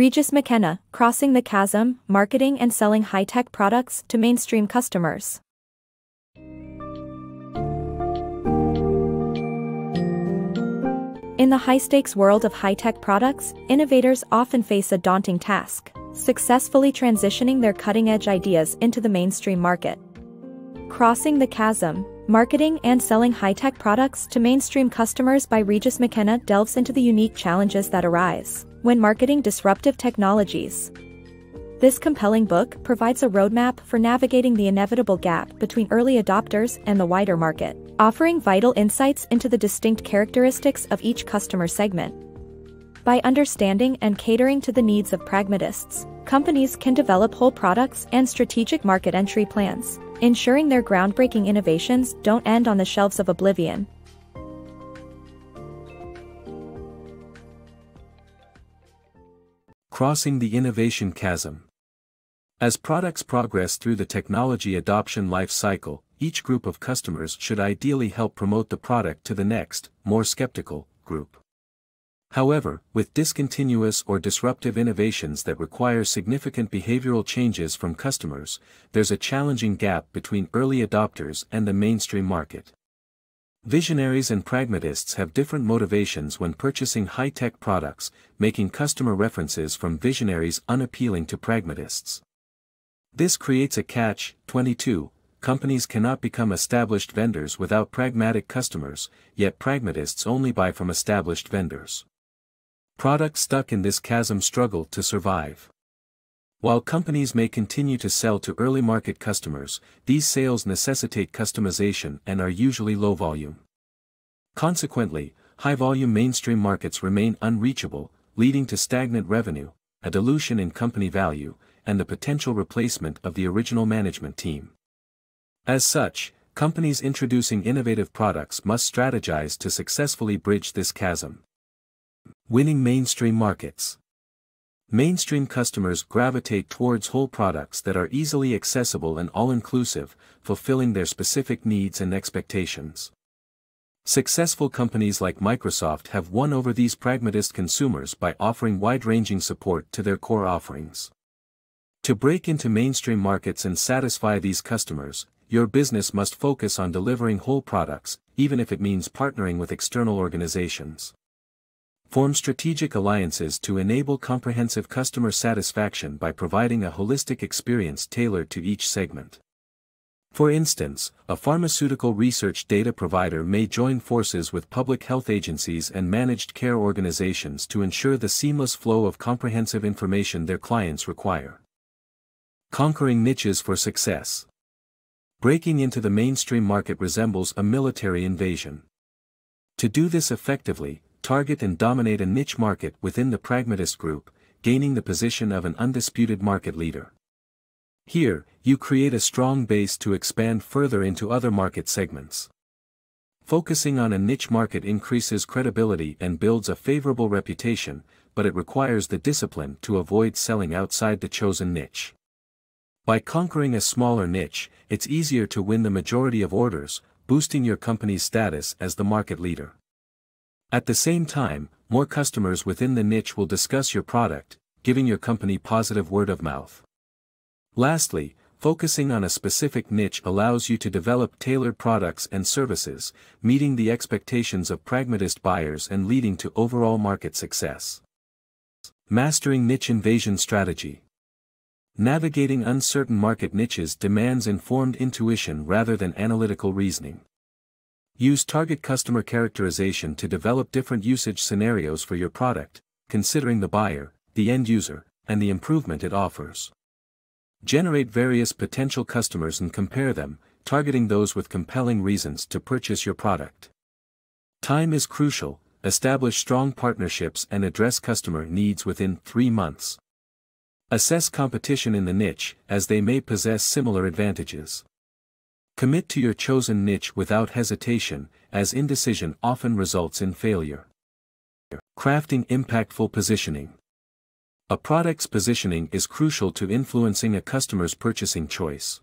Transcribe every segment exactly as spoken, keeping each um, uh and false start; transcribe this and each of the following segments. Regis McKenna, Crossing the Chasm, Marketing and Selling High-Tech Products to Mainstream Customers. In the high-stakes world of high-tech products, innovators often face a daunting task: successfully transitioning their cutting-edge ideas into the mainstream market. Crossing the Chasm, Marketing and Selling High-Tech Products to Mainstream Customers by Regis McKenna delves into the unique challenges that arise when marketing disruptive technologies. This compelling book provides a roadmap for navigating the inevitable gap between early adopters and the wider market, offering vital insights into the distinct characteristics of each customer segment. By understanding and catering to the needs of pragmatists, companies can develop whole products and strategic market entry plans, ensuring their groundbreaking innovations don't end on the shelves of oblivion. Crossing the Innovation Chasm. As products progress through the technology adoption life cycle, each group of customers should ideally help promote the product to the next, more skeptical, group. However, with discontinuous or disruptive innovations that require significant behavioral changes from customers, there's a challenging gap between early adopters and the mainstream market. Visionaries and pragmatists have different motivations when purchasing high-tech products, making customer references from visionaries unappealing to pragmatists. This creates a catch twenty-two. Companies cannot become established vendors without pragmatic customers, yet pragmatists only buy from established vendors. Products stuck in this chasm struggle to survive. While companies may continue to sell to early market customers, these sales necessitate customization and are usually low volume. Consequently, high-volume mainstream markets remain unreachable, leading to stagnant revenue, a dilution in company value, and the potential replacement of the original management team. As such, companies introducing innovative products must strategize to successfully bridge this chasm. Winning mainstream markets. Mainstream customers gravitate towards whole products that are easily accessible and all-inclusive, fulfilling their specific needs and expectations. Successful companies like Microsoft have won over these pragmatist consumers by offering wide-ranging support to their core offerings. To break into mainstream markets and satisfy these customers, your business must focus on delivering whole products, even if it means partnering with external organizations. Form strategic alliances to enable comprehensive customer satisfaction by providing a holistic experience tailored to each segment. For instance, a pharmaceutical research data provider may join forces with public health agencies and managed care organizations to ensure the seamless flow of comprehensive information their clients require. Conquering niches for success. Breaking into the mainstream market resembles a military invasion. To do this effectively, target and dominate a niche market within the pragmatist group, gaining the position of an undisputed market leader. Here, you create a strong base to expand further into other market segments. Focusing on a niche market increases credibility and builds a favorable reputation, but it requires the discipline to avoid selling outside the chosen niche. By conquering a smaller niche, it's easier to win the majority of orders, boosting your company's status as the market leader. At the same time, more customers within the niche will discuss your product, giving your company positive word of mouth. Lastly, focusing on a specific niche allows you to develop tailored products and services, meeting the expectations of pragmatist buyers and leading to overall market success. Mastering niche invasion strategy. Navigating uncertain market niches demands informed intuition rather than analytical reasoning. Use target customer characterization to develop different usage scenarios for your product, considering the buyer, the end user, and the improvement it offers. Generate various potential customers and compare them, targeting those with compelling reasons to purchase your product. Time is crucial. Establish strong partnerships and address customer needs within three months. Assess competition in the niche, as they may possess similar advantages. Commit to your chosen niche without hesitation, as indecision often results in failure. Crafting impactful positioning. A product's positioning is crucial to influencing a customer's purchasing choice.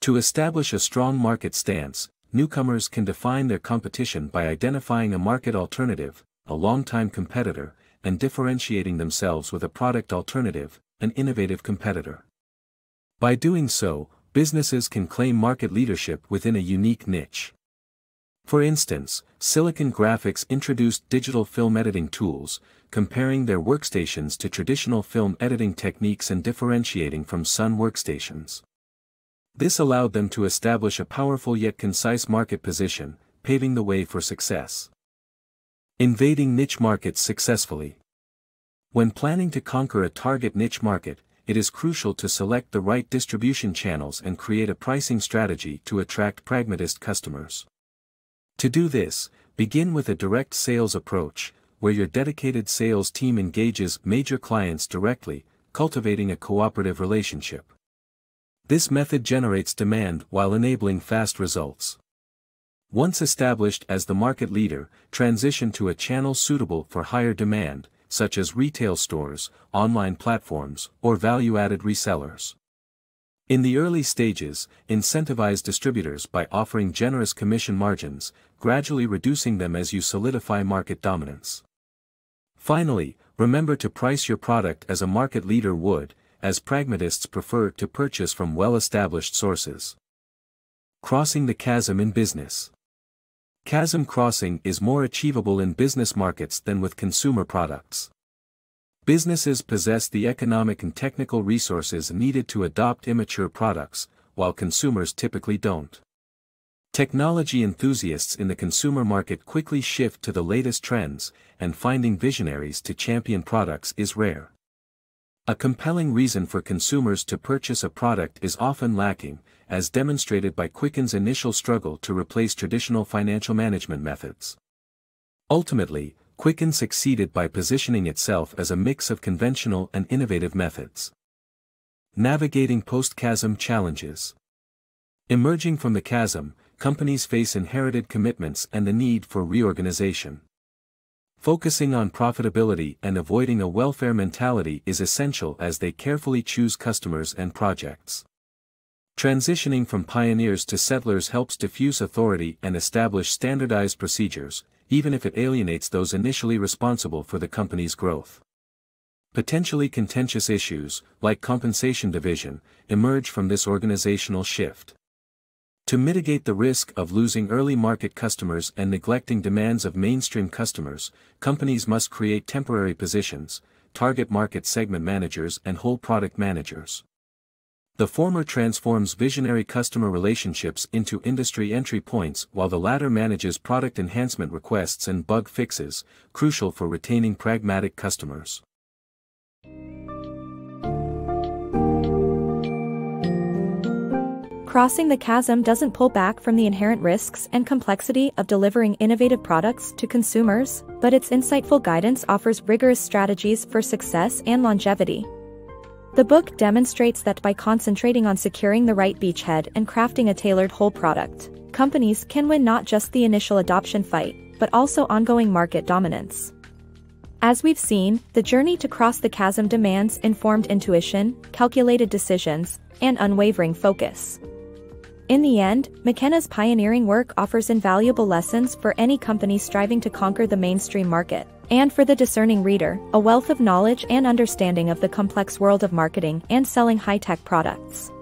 To establish a strong market stance, newcomers can define their competition by identifying a market alternative, a longtime competitor, and differentiating themselves with a product alternative, an innovative competitor. By doing so, businesses can claim market leadership within a unique niche. For instance, Silicon Graphics introduced digital film editing tools, comparing their workstations to traditional film editing techniques and differentiating from Sun workstations. This allowed them to establish a powerful yet concise market position, paving the way for success. Invading niche markets successfully. When planning to conquer a target niche market, it is crucial to select the right distribution channels and create a pricing strategy to attract pragmatist customers. To do this, begin with a direct sales approach, where your dedicated sales team engages major clients directly, cultivating a cooperative relationship. This method generates demand while enabling fast results. Once established as the market leader, transition to a channel suitable for higher demand, such as retail stores, online platforms, or value-added resellers. In the early stages, incentivize distributors by offering generous commission margins, gradually reducing them as you solidify market dominance. Finally, remember to price your product as a market leader would, as pragmatists prefer to purchase from well-established sources. Crossing the chasm in business. Chasm crossing is more achievable in business markets than with consumer products. Businesses possess the economic and technical resources needed to adopt immature products, while consumers typically don't. Technology enthusiasts in the consumer market quickly shift to the latest trends, and finding visionaries to champion products is rare. A compelling reason for consumers to purchase a product is often lacking, as demonstrated by Quicken's initial struggle to replace traditional financial management methods. Ultimately, Quicken succeeded by positioning itself as a mix of conventional and innovative methods. Navigating post-chasm challenges. Emerging from the chasm, companies face inherited commitments and the need for reorganization. Focusing on profitability and avoiding a welfare mentality is essential as they carefully choose customers and projects. Transitioning from pioneers to settlers helps diffuse authority and establish standardized procedures, even if it alienates those initially responsible for the company's growth. Potentially contentious issues, like compensation division, emerge from this organizational shift. To mitigate the risk of losing early market customers and neglecting demands of mainstream customers, companies must create temporary positions, target market segment managers and whole product managers. The former transforms visionary customer relationships into industry entry points while the latter manages product enhancement requests and bug fixes, crucial for retaining pragmatic customers. Crossing the chasm doesn't pull back from the inherent risks and complexity of delivering innovative products to consumers, but its insightful guidance offers rigorous strategies for success and longevity. The book demonstrates that by concentrating on securing the right beachhead and crafting a tailored whole product, companies can win not just the initial adoption fight, but also ongoing market dominance. As we've seen, the journey to cross the chasm demands informed intuition, calculated decisions, and unwavering focus. In the end, McKenna's pioneering work offers invaluable lessons for any company striving to conquer the mainstream market. And for the discerning reader, a wealth of knowledge and understanding of the complex world of marketing and selling high-tech products.